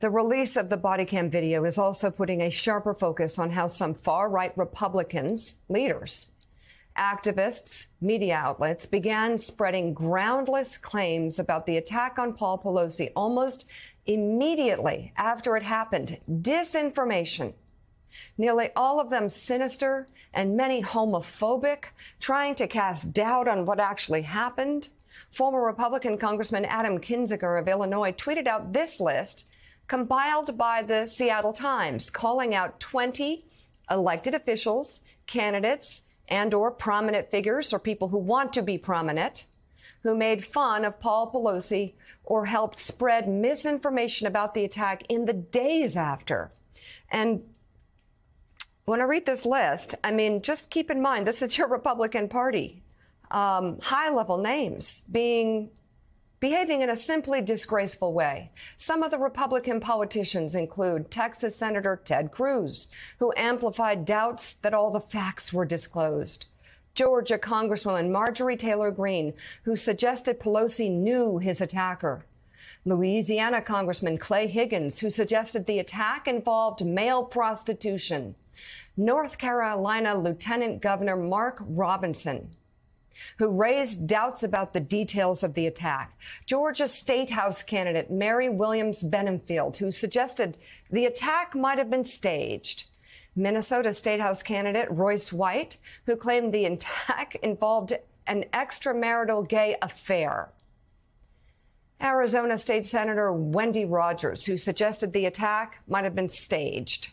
The release of the body cam video is also putting a sharper focus on how some far-right Republicans, leaders, activists, media outlets began spreading groundless claims about the attack on Paul Pelosi almost immediately after it happened. Disinformation. Nearly all of them sinister and many homophobic, trying to cast doubt on what actually happened. Former Republican Congressman Adam Kinzinger of Illinois tweeted out this list, compiled by the Seattle Times, calling out 20 elected officials, candidates, and or prominent figures or people who want to be prominent, who made fun of Paul Pelosi or helped spread misinformation about the attack in the days after. And when I read this list, I mean, just keep in mind, this is your Republican Party. High-level names behaving in a simply disgraceful way. Some of the Republican politicians include Texas Senator Ted Cruz, who amplified doubts that all the facts were disclosed. Georgia Congresswoman Marjorie Taylor Greene, who suggested Pelosi knew his attacker. Louisiana Congressman Clay Higgins, who suggested the attack involved male prostitution. North Carolina Lieutenant Governor Mark Robinson, who raised doubts about the details of the attack. Georgia State House candidate Mary Williams Benenfield, who suggested the attack might have been staged. Minnesota State House candidate Royce White, who claimed the attack involved an extramarital gay affair. Arizona State Senator Wendy Rogers, who suggested the attack might have been staged.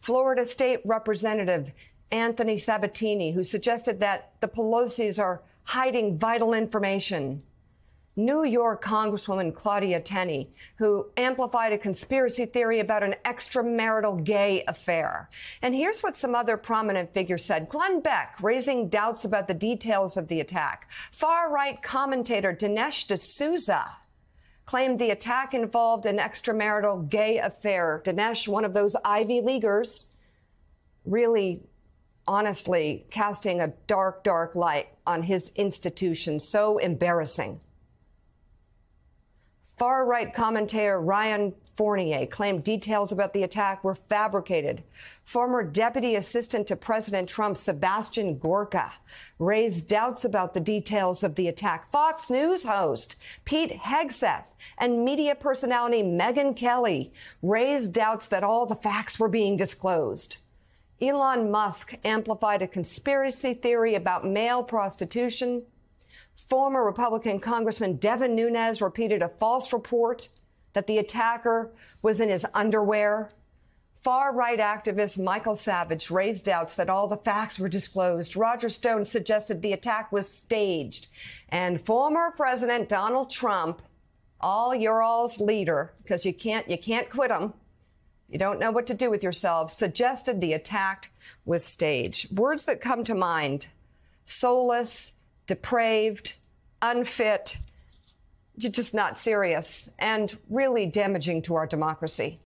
Florida State Representative Anthony Sabatini, who suggested that the Pelosis are hiding vital information. New York Congresswoman Claudia Tenney, who amplified a conspiracy theory about an extramarital gay affair. And here's what some other prominent figures said. Glenn Beck, raising doubts about the details of the attack. Far-right commentator Dinesh D'Souza claimed the attack involved an extramarital gay affair. Dinesh, one of those Ivy Leaguers, really honestly casting a dark, dark light on his institution. So embarrassing. Far-right commentator Ryan Fournier claimed details about the attack were fabricated. Former Deputy Assistant to President Trump Sebastian Gorka raised doubts about the details of the attack. Fox News host Pete Hegseth and media personality Megyn Kelly raised doubts that all the facts were being disclosed. Elon Musk amplified a conspiracy theory about male prostitution. Former Republican Congressman Devin Nunes repeated a false report that the attacker was in his underwear. Far-right activist Michael Savage raised doubts that all the facts were disclosed. Roger Stone suggested the attack was staged. And former President Donald Trump, all your all's leader, because you can't quit him. You don't know what to do with yourselves, suggested the attack was staged. Words that come to mind: soulless, depraved, unfit, just not serious, and really damaging to our democracy.